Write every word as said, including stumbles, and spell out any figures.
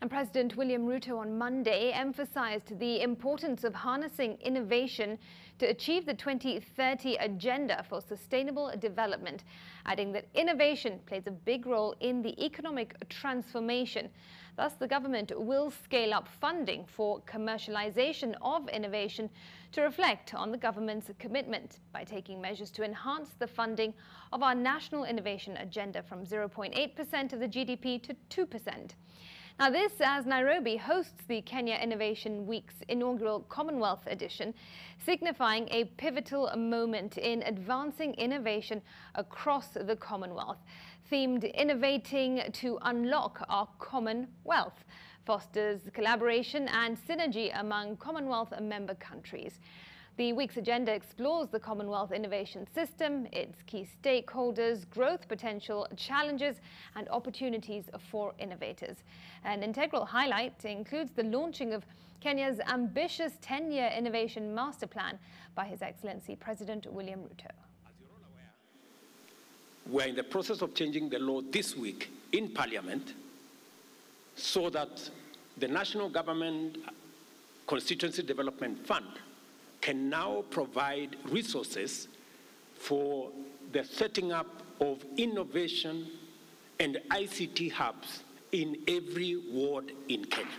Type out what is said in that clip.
And President William Ruto on Monday emphasized the importance of harnessing innovation to achieve the twenty thirty agenda for sustainable development, adding that innovation plays a big role in the economic transformation. Thus, the government will scale up funding for commercialization of innovation to reflect on the government's commitment by taking measures to enhance the funding of our national innovation agenda from zero point eight percent of the G D P to two percent. Now this, as Nairobi hosts the Kenya Innovation Week's inaugural Commonwealth Edition, signifying a pivotal moment in advancing innovation across the Commonwealth, themed "Innovating to Unlock Our Common Wealth," fosters collaboration and synergy among Commonwealth member countries. The week's agenda explores the Commonwealth innovation system, its key stakeholders, growth potential, challenges and opportunities for innovators. An integral highlight includes the launching of Kenya's ambitious ten-year innovation master plan by His Excellency President William Ruto. As you're all aware, we're in the process of changing the law this week in Parliament so that the National Government Constituency Development Fund can now provide resources for the setting up of innovation and I C T hubs in every ward in Kenya.